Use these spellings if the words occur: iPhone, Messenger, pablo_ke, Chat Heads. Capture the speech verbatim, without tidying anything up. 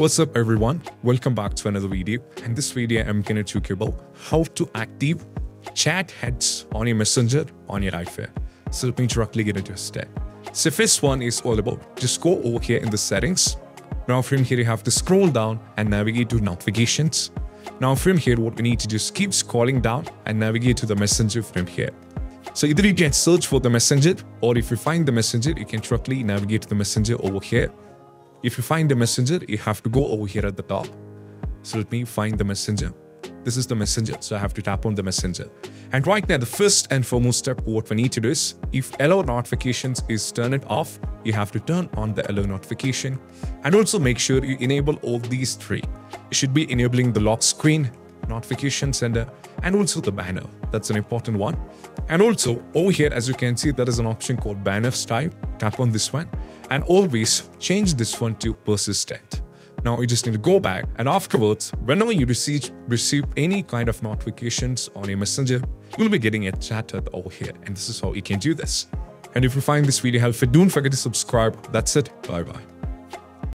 What's up everyone, welcome back to another video. In this video I'm gonna talk about how to active chat heads on your Messenger on your iPhone. So let me directly get into a step. So first one is all about, just go over here in the settings. Now from here you have to scroll down and navigate to notifications. Now from here what we need to just keep scrolling down and navigate to the Messenger from here. So either you can search for the Messenger, or if you find the Messenger you can directly navigate to the Messenger over here. If you find the Messenger, you have to go over here at the top. So let me find the Messenger. This is the Messenger, so I have to tap on the Messenger. And right now, the first and foremost step what we need to do is, if allow notifications is turn it off, you have to turn on the allow notification. And also make sure you enable all these three. You should be enabling the lock screen, notification sender, and also the banner. That's an important one. And also over here, as you can see, there is an option called banner style. Tap on this one. And always change this one to persistent. Now you just need to go back, and afterwards, whenever you receive, receive any kind of notifications on your Messenger, you'll be getting a chat head over here. And this is how you can do this. And if you find this video helpful, don't forget to subscribe. That's it. Bye bye.